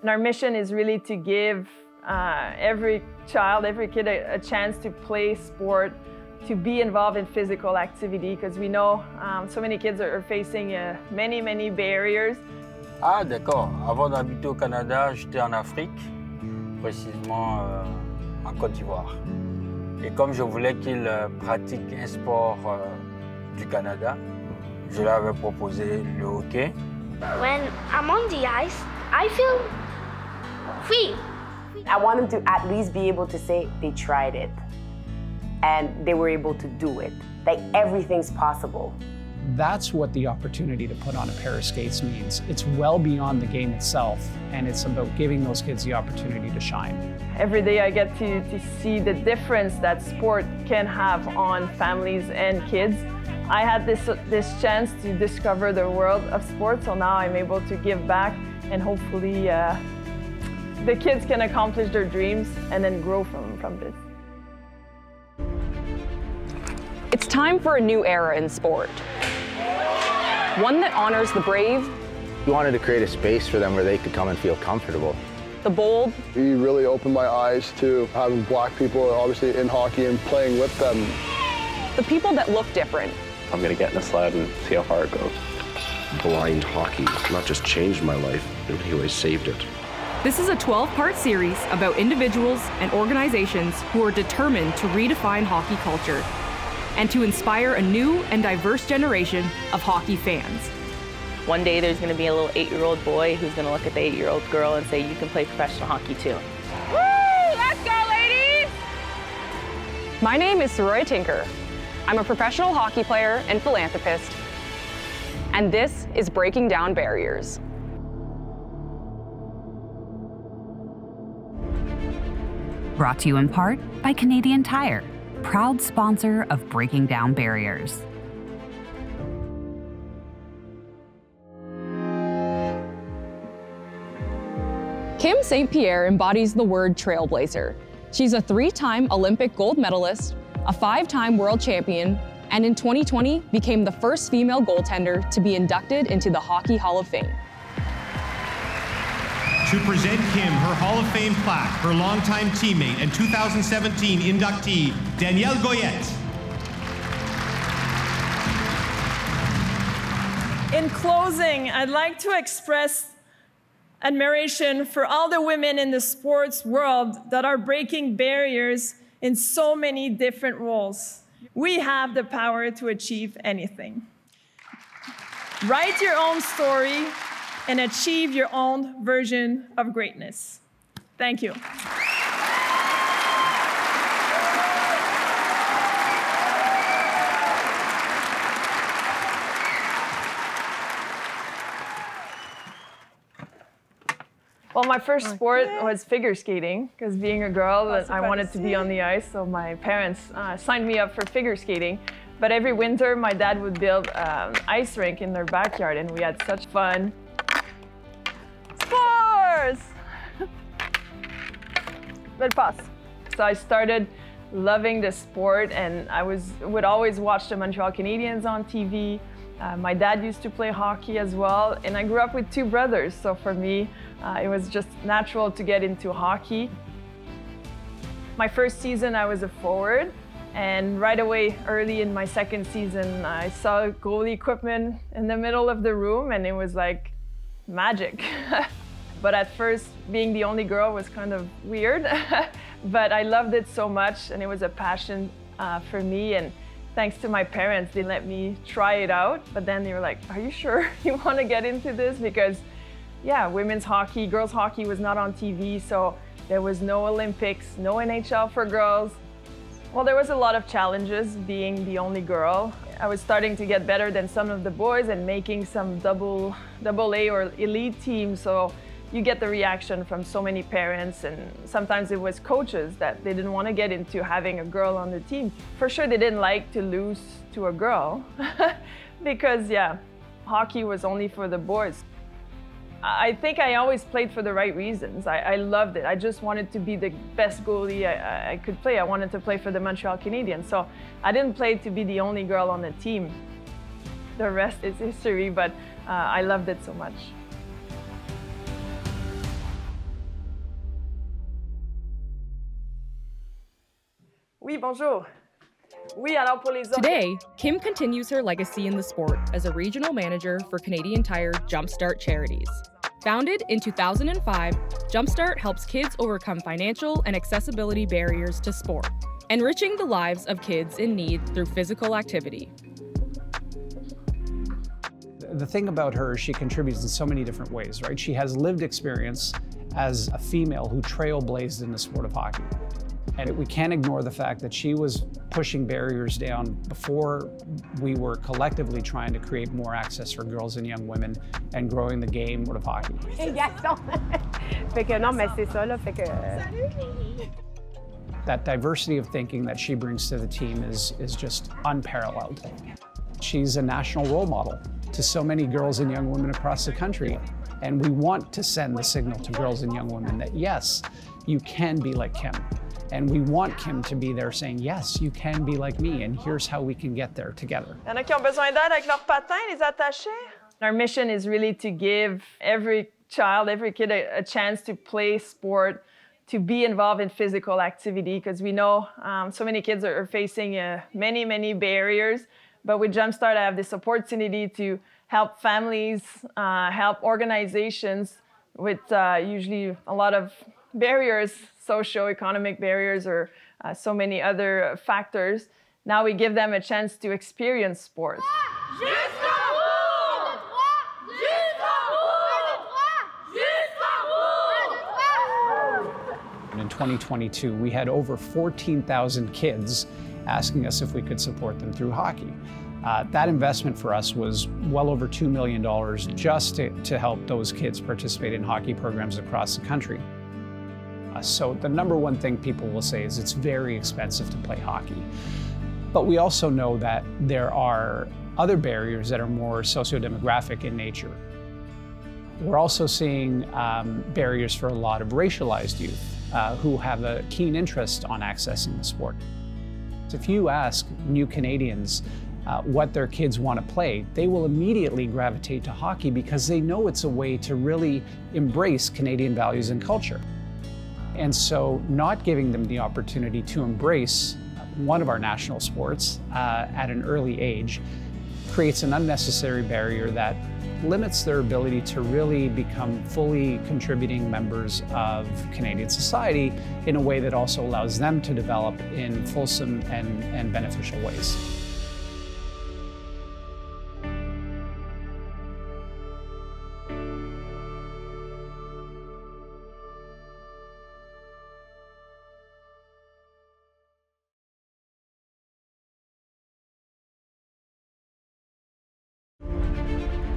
And our mission is really to give every child, every kid a chance to play sport, to be involved in physical activity, because we know so many kids are facing many barriers. Ah d'accord, avant d'habiter au Canada, j'étais en Afrique, précisément en Côte d'Ivoire. Et comme je voulais qu'ils pratiquent un sport du Canada, je leur avais proposé le hockey. When I'm on the ice, I feel free. I want them to at least be able to say they tried it and they were able to do it. Like everything's possible. That's what the opportunity to put on a pair of skates means. It's well beyond the game itself, and it's about giving those kids the opportunity to shine. Every day I get to see the difference that sport can have on families and kids. I had this chance to discover the world of sports, so now I'm able to give back, and hopefully the kids can accomplish their dreams and then grow from this. It's time for a new era in sport. One that honors the brave. We wanted to create a space for them where they could come and feel comfortable. The bold. He really opened my eyes to having Black people obviously in hockey and playing with them. The people that look different. I'm going to get in the sled and see how far it goes. Blind hockey not just changed my life, in many ways saved it. This is a 12-part series about individuals and organizations who are determined to redefine hockey culture and to inspire a new and diverse generation of hockey fans. One day there's going to be a little 8-year-old boy who's going to look at the 8-year-old girl and say, you can play professional hockey too. Woo! Let's go, ladies! My name is Saroya Tinker. I'm a professional hockey player and philanthropist, and this is Breaking Down Barriers. Brought to you in part by Canadian Tire, proud sponsor of Breaking Down Barriers. Kim St-Pierre embodies the word trailblazer. She's a 3-time Olympic gold medalist, a 5-time world champion, and in 2020 became the first female goaltender to be inducted into the Hockey Hall of Fame. To present Kim her Hall of Fame plaque, her longtime teammate and 2017 inductee, Danielle Goyette. In closing, I'd like to express admiration for all the women in the sports world that are breaking barriers in so many different roles. We have the power to achieve anything. Write your own story and achieve your own version of greatness. Thank you. Well, my first sport was figure skating, because being a girl, I wanted to be on the ice, so my parents signed me up for figure skating. But every winter, my dad would build an ice rink in their backyard, and we had such fun. Belle passe. So I started loving the sport, and I would always watch the Montreal Canadiens on TV. My dad used to play hockey as well, and I grew up with 2 brothers, so for me it was just natural to get into hockey. My first season I was a forward, and right away early in my second season I saw goalie equipment in the middle of the room, and it was like magic. But at first, being the only girl was kind of weird, but I loved it so much, and it was a passion for me, and thanks to my parents, they let me try it out, but then they were like, are you sure you want to get into this? Because, yeah, women's hockey, girls' hockey was not on TV, so there was no Olympics, no NHL for girls. Well, there was a lot of challenges being the only girl. I was starting to get better than some of the boys and making some double-A or elite teams, so you get the reaction from so many parents, and sometimes it was coaches that they didn't want to get into having a girl on the team. For sure, they didn't like to lose to a girl because, yeah, hockey was only for the boys. I think I always played for the right reasons. I loved it. I just wanted to be the best goalie I could play. I wanted to play for the Montreal Canadiens, so I didn't play to be the only girl on the team. The rest is history, but I loved it so much. Oui, bonjour. Oui, alors pour les autres... Today, Kim continues her legacy in the sport as a regional manager for Canadian Tire Jump Start Charities. Founded in 2005, Jumpstart helps kids overcome financial and accessibility barriers to sport, enriching the lives of kids in need through physical activity. The thing about her is she contributes in so many different ways, right? She has lived experience as a female who trailblazed in the sport of hockey. And we can't ignore the fact that she was pushing barriers down before we were collectively trying to create more access for girls and young women and growing the game of hockey. Fait que non, mais c'est ça, là, fait que... That diversity of thinking that she brings to the team is just unparalleled. She's a national role model to so many girls and young women across the country. And we want to send the signal to girls and young women that, yes, you can be like Kim. And we want Kim to be there saying, yes, you can be like me, and here's how we can get there together. Il y en a qui ont besoin d'aide avec leurs patins, les attachés. Our mission is really to give every child, every kid a chance to play sport, to be involved in physical activity, because we know so many kids are facing many, many barriers. But with Jumpstart, I have this opportunity to help families, help organizations with usually a lot of barriers, socio-economic barriers, or so many other factors. Now we give them a chance to experience sports. Jusqu'au bourg! Jusqu'au bourg! Jusqu'au bourg! In 2022, we had over 14,000 kids asking us if we could support them through hockey. That investment for us was well over $2 million just to help those kids participate in hockey programs across the country. So the number one thing people will say is it's very expensive to play hockey. But we also know that there are other barriers that are more socio-demographic in nature. We're also seeing barriers for a lot of racialized youth who have a keen interest on accessing the sport. If you ask new Canadians what their kids want to play, they will immediately gravitate to hockey because they know it's a way to really embrace Canadian values and culture. And so not giving them the opportunity to embrace one of our national sports at an early age creates an unnecessary barrier that limits their ability to really become fully contributing members of Canadian society in a way that also allows them to develop in fulsome and beneficial ways.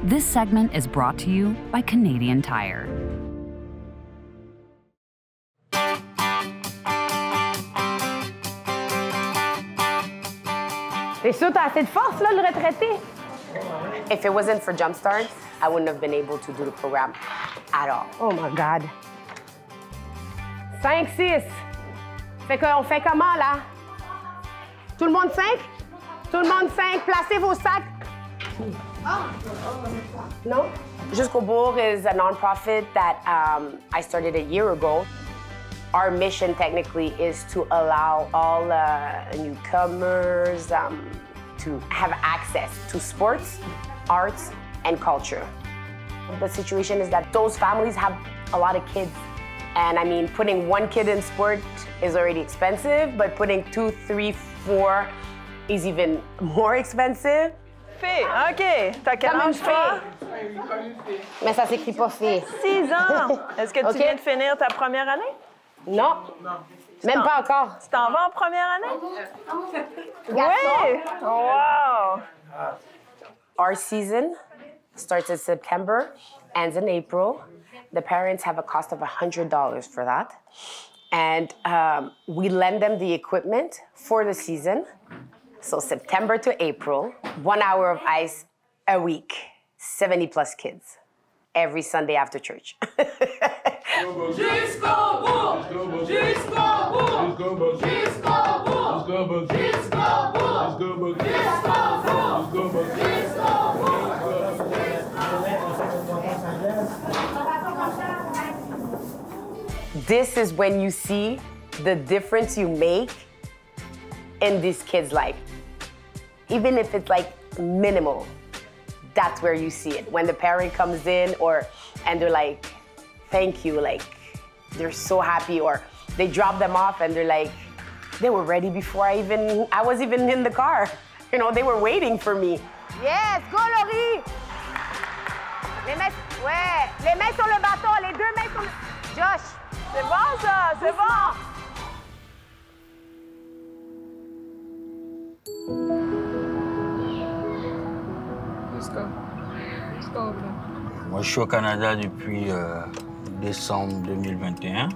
This segment is brought to you by Canadian Tire. T'es sûr t'as assez de force là, le retraité? If it wasn't for Jumpstart, I wouldn't have been able to do the program at all. Oh my God. 5-6. Fait qu'on fait comment là? Tout le monde 5? Tout le monde 5. Placez vos sacs. No? Jusqu'au bourg is a nonprofit that I started a year ago. Our mission technically is to allow all newcomers to have access to sports, arts, and culture. The situation is that those families have a lot of kids. And I mean, putting one kid in sport is already expensive, but putting 2, 3, 4 is even more expensive. OK. T'as quel âge, toi? Mais ça s'écrit pas fille. 6 ans. Est-ce que tu viens de finir ta première année? Non. Même pas encore. Tu t'en vas en première année? Oui! Wow! Our season starts in September, ends in April. The parents have a cost of $100 for that. And we lend them the equipment for the season. So September to April, 1 hour of ice a week, 70+ kids, every Sunday after church. This is when you see the difference you make in these kids' life. Even if it's like minimal, that's where you see it. When the parent comes in and they're like, thank you, like they're so happy, or they drop them off and they're like, they were ready before I was even in the car. You know, they were waiting for me. Yes, go Laurie! Les mains, ouais, les mains sur le bâton, les deux mains sur le... Josh, c'est bon ça, c'est bon! Moi, je suis au Canada depuis décembre 2021.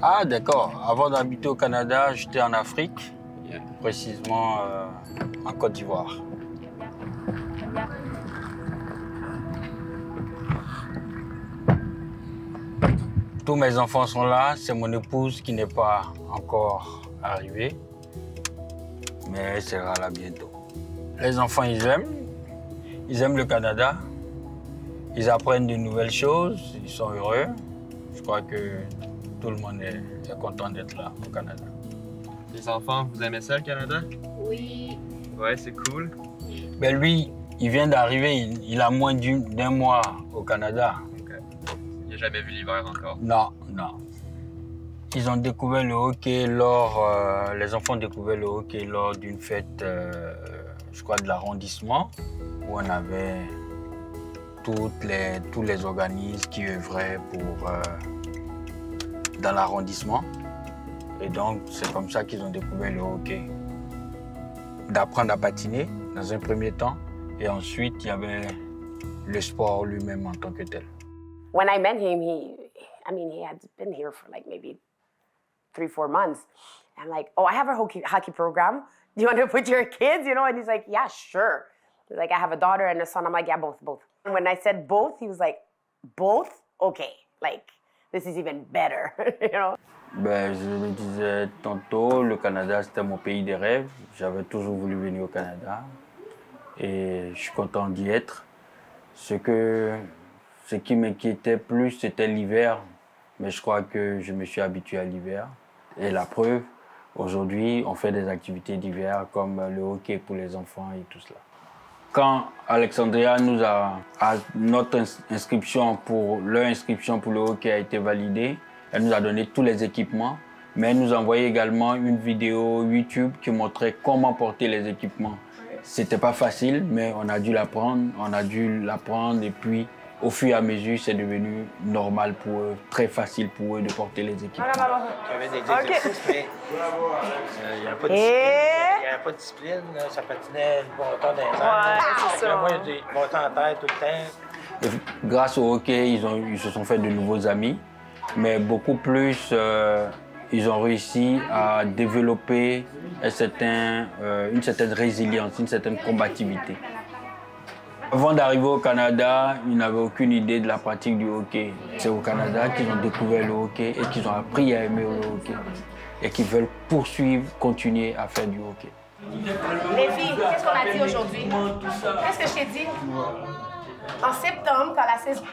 Ah, d'accord. Avant d'habiter au Canada, j'étais en Afrique, précisément en Côte d'Ivoire. Tous mes enfants sont là. C'est mon épouse qui n'est pas encore arrivée. Mais elle sera là bientôt. Les enfants, ils aiment. Ils aiment le Canada. Ils apprennent de nouvelles choses. Ils sont heureux. Je crois que tout le monde est content d'être là, au Canada. Les enfants, vous aimez ça, le Canada? Oui. Ouais, c'est cool. Ben lui, il vient d'arriver. Il a moins d'un mois au Canada. Okay. Il n'a jamais vu l'hiver encore? Non, non. Ils ont découvert le hockey lors, les enfants ont découvert le hockey lors d'une fête, je crois, de l'arrondissement, où on avait tous les organismes qui œuvraient pour, dans l'arrondissement. Et donc, c'est comme ça qu'ils ont découvert le hockey. D'apprendre à patiner, dans un premier temps, et ensuite, il y avait le sport lui-même en tant que tel. When I met him, he had been here for like maybe 3-4 months. I'm like, oh, I have a hockey program. Do you want to put your kids, you know? And he's like, yeah, sure. He's like, I have a daughter and a son. I'm like, yeah, both. And when I said both, he was like, both? Okay, like, this is even better, you know? Ben, je me disais tantôt, le Canada, c'était mon pays des rêves. J'avais toujours voulu venir au Canada. Et je suis content d'y être. Ce qui m'inquiétait plus, c'était l'hiver. Mais je crois que je me suis habitué à l'hiver. Et la preuve, aujourd'hui, on fait des activités d'hiver comme le hockey pour les enfants et tout cela. Quand Alexandria nous a notre inscription pour le hockey a été validée, elle nous a donné tous les équipements, mais elle nous a envoyé également une vidéo YouTube qui montrait comment porter les équipements. C'était pas facile, mais on a dû l'apprendre et puis au fur et à mesure, c'est devenu normal pour eux, très facile pour eux de porter les équipements. Il y avait des exercices, mais il n'y avait pas de discipline. Il n'y avait pas de discipline, ça patinait le bon temps dans les airs. Moi, j'ai monté en tête tout le temps. Et grâce au hockey, ils se sont fait de nouveaux amis, mais beaucoup plus, ils ont réussi à développer une certaine résilience, une certaine combativité. Avant d'arriver au Canada, ils n'avaient aucune idée de la pratique du hockey. C'est au Canada qu'ils ont découvert le hockey et qu'ils ont appris à aimer le hockey. Et qu'ils veulent poursuivre, continuer à faire du hockey. Les filles, qu'est-ce qu'on a dit aujourd'hui? Qu'est-ce que je t'ai dit? En septembre, quand la saison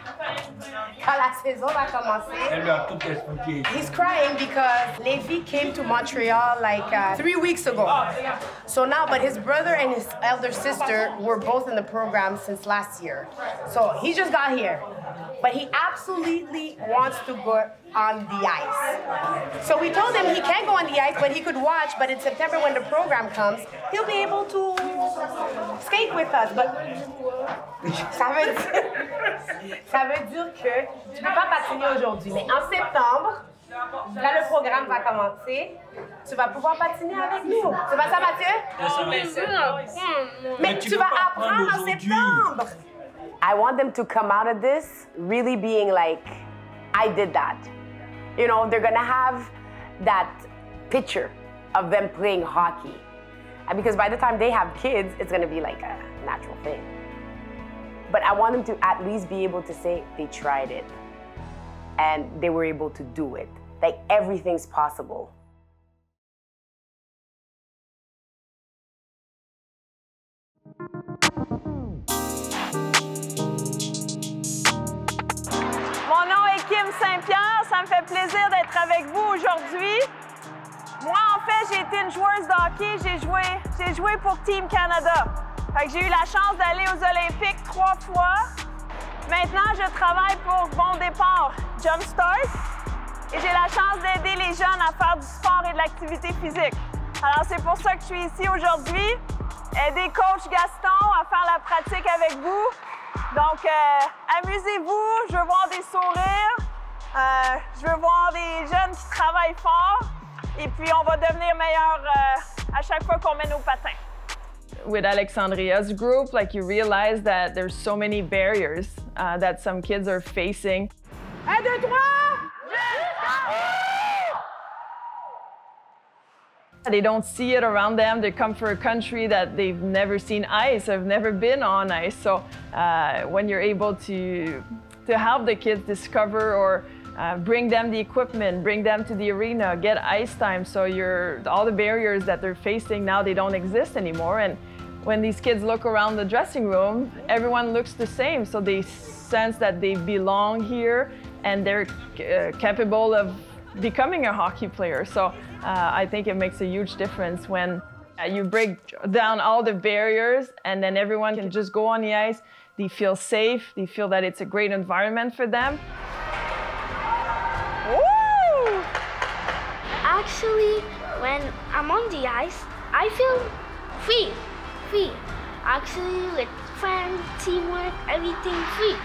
va commencer, elle lui a tout expliqué. He's crying because Levi came to Montreal like 3 weeks ago. So now, but his brother and his elder sister were both in the program since last year. So he just got here, but he absolutely wants to go on the ice. So we told him he can't go on the ice, but he could watch, but in September when the program comes, he'll be able to skate with us. But ça veut dire que tu ne peux pas patiner aujourd'hui, mais en septembre, là le programme va commencer, tu vas pouvoir patiner avec nous. C'est pas ça, Mathieu? Mais tu vas apprendre en septembre! I want them to come out of this really being like, I did that. You know, they're gonna have that picture of them playing hockey. Because by the time they have kids, it's gonna be like a natural thing. But I want them to at least be able to say they tried it and they were able to do it. Like, everything's possible. Mon nom est Kim St-Pierre, ça me fait plaisir d'être avec vous aujourd'hui. Moi, en fait, j'ai été une joueuse de hockey. J'ai joué pour Team Canada. Fait que j'ai eu la chance d'aller aux Olympiques 3 fois. Maintenant, je travaille pour Bon Départ, Jump Start, et j'ai la chance d'aider les jeunes à faire du sport et de l'activité physique. Alors, c'est pour ça que je suis ici aujourd'hui, aider Coach Gaston à faire la pratique avec vous. Donc, amusez-vous, je veux voir des sourires, je veux voir des jeunes qui travaillent fort, et puis on va devenir meilleurs à chaque fois qu'on met nos patins. With Alexandria's group, like, you realize that there's so many barriers that some kids are facing. 1, 2, 3! They don't see it around them. They come from a country that they've never seen ice, have never been on ice. So when you're able to help the kids discover or bring them the equipment, bring them to the arena, get ice time, so all the barriers that they're facing now, they don't exist anymore. And when these kids look around the dressing room, everyone looks the same, so they sense that they belong here and they're capable of becoming a hockey player. So I think it makes a huge difference when you break down all the barriers and then everyone can just go on the ice. They feel safe, they feel that it's a great environment for them. Actually, when I'm on the ice, I feel free. Actually, with friends, teamwork, everything free.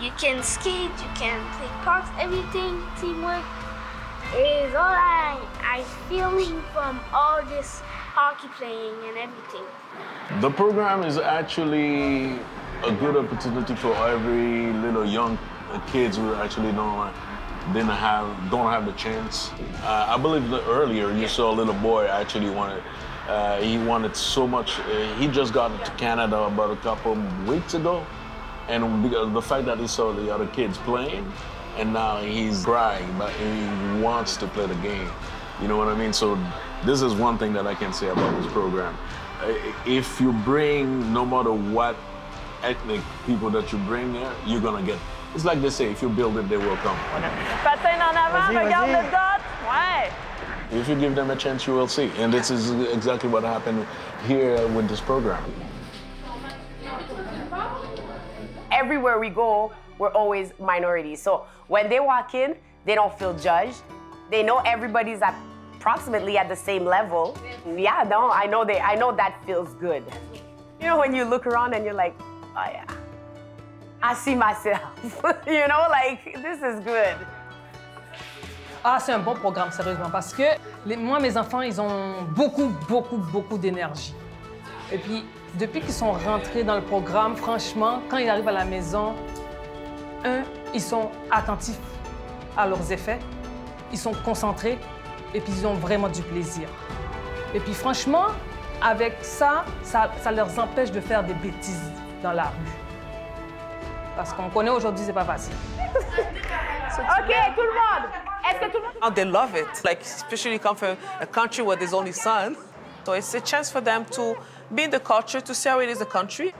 You can skate, you can play parks, everything, teamwork is all I'm feeling from all this hockey playing and everything. The program is actually a good opportunity for every little young kids who actually don't have the chance. I believe that earlier you saw a little boy actually wanted so much. He just got to Canada about a couple weeks ago, and because the fact that he saw the other kids playing, and now he's crying, but he wants to play the game. You know what I mean? So this is one thing that I can say about this program. If you bring, no matter what ethnic people that you bring there, you're gonna get. It's like they say, if you build it, they will come. Patin en avant, regarde le dot. Ouais. If you give them a chance, you will see. And this is exactly what happened here with this program. Everywhere we go, we're always minorities. So when they walk in, they don't feel judged. They know everybody's approximately at the same level. Yeah, no, I know that feels good. You know, when you look around and you're like, oh yeah, I see myself. You know, like, this is good. Ah, c'est un bon programme, sérieusement, parce que moi, mes enfants, ils ont beaucoup d'énergie. Et puis, depuis qu'ils sont rentrés dans le programme, franchement, quand ils arrivent à la maison, ils sont attentifs à leurs effets, ils sont concentrés, et puis ils ont vraiment du plaisir. Et puis, franchement, avec ça leur empêche de faire des bêtises dans la rue. Parce qu'on connaît aujourd'hui, c'est pas facile. OK, tout le monde. Est-ce que tout le monde... Oh, they love it. Like, especially come from a country where there's only sun. So it's a chance for them to be in the culture, to see how it is a country.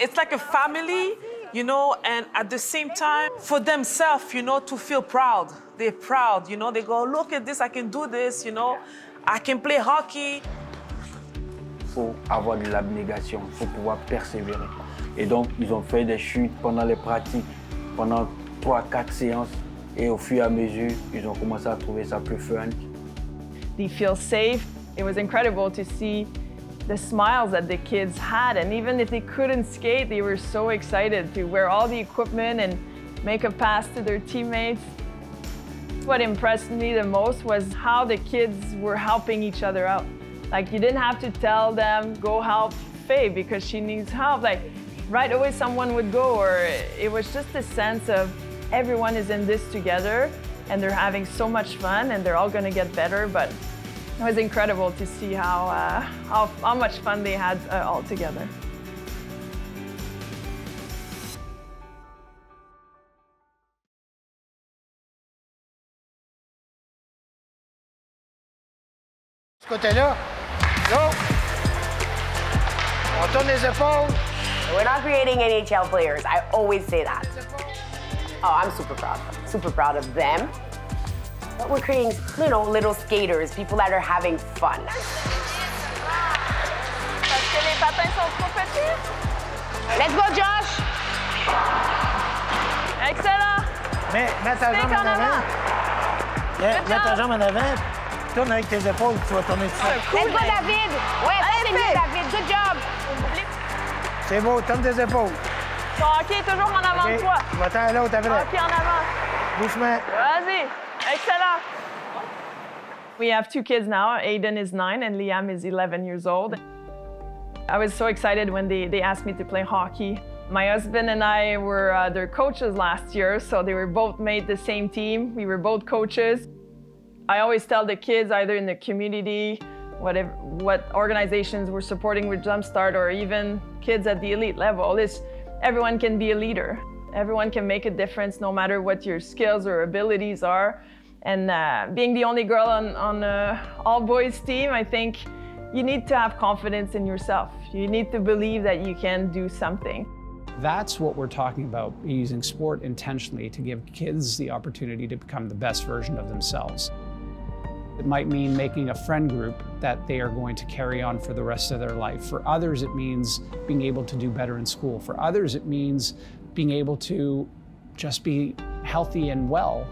It's like a family, you know, and at the same time, for themselves, you know, to feel proud. They're proud, you know. They go, look at this, I can do this, you know. I can play hockey. Faut avoir de l'abnégation, faut pouvoir persévérer. Et donc, ils ont fait des chutes pendant les pratiques, pendant 3-4 séances. Et au fur et à mesure, ils ont commencé à trouver ça plus fun. They feel safe. It was incredible to see the smiles that the kids had. And even if they couldn't skate, they were so excited to wear all the equipment and make a pass to their teammates. What impressed me the most was how the kids were helping each other out. Like, you didn't have to tell them, go help Faye because she needs help. Like, right away someone would go, or it was just a sense of everyone is in this together and they're having so much fun and they're all going to get better, but it was incredible to see how much fun they had all together. Ce côté-là, go! On tourne les épaules. We're not creating NHL players. I always say that. Oh, I'm super proud of them. super proud of them. But we're creating, you know, little skaters, people that are having fun. Let's go, Josh! Excellent! Mets ta jambe en avant. Mets ta jambe en avant. Tourne avec tes épaules, tu vas tourner tout seul. Let's go, David! Ouais, c'est mieux, David. Good job! C'est beau, tourne tes épaules. Ton hockey est toujours en avant de toi. Va-t'en à l'autre après. Hockey en avant. Doucement. Vas-y. Excellent. We have two kids now. Aiden is 9 and Liam is 11 years old. I was so excited when they asked me to play hockey. My husband and I were their coaches last year, so they were both made the same team. We were both coaches. I always tell the kids, either in the community, what organizations we're supporting with Jumpstart, or even kids at the elite level, is everyone can be a leader. Everyone can make a difference, no matter what your skills or abilities are. And being the only girl on an all-boys team, I think you need to have confidence in yourself. You need to believe that you can do something. That's what we're talking about, using sport intentionally to give kids the opportunity to become the best version of themselves. It might mean making a friend group that they are going to carry on for the rest of their life. For others, it means being able to do better in school. For others, it means being able to just be healthy and well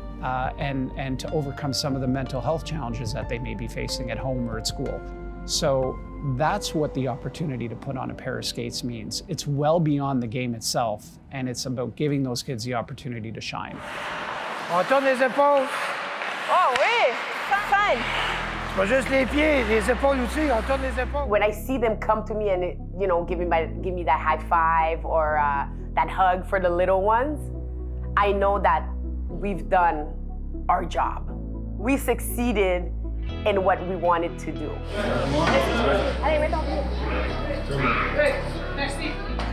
and to overcome some of the mental health challenges that they may be facing at home or at school. So that's what the opportunity to put on a pair of skates means. It's well beyond the game itself, and it's about giving those kids the opportunity to shine. On tourne les épaules. Oh, oui! Fine. It's not just les pieds, les épaules aussi. On tourne les épaules. When I see them come to me and, you know, give me that high five or that hug for the little ones, I know that we've done our job. We succeeded and what we wanted to do.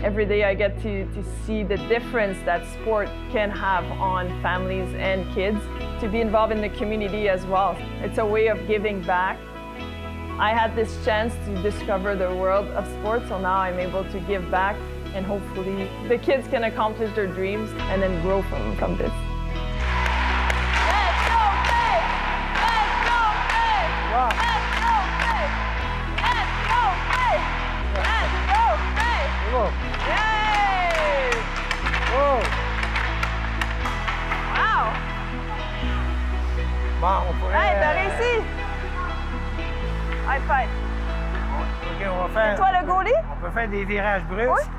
Every day I get to see the difference that sport can have on families and kids, to be involved in the community as well. It's a way of giving back. I had this chance to discover the world of sports, so now I'm able to give back, and hopefully the kids can accomplish their dreams and then grow from this. Bon, on pourrait... Hey, t'as réussi! High five! OK, on va faire... C'est toi le goalie? On peut faire des virages brusques. Oui?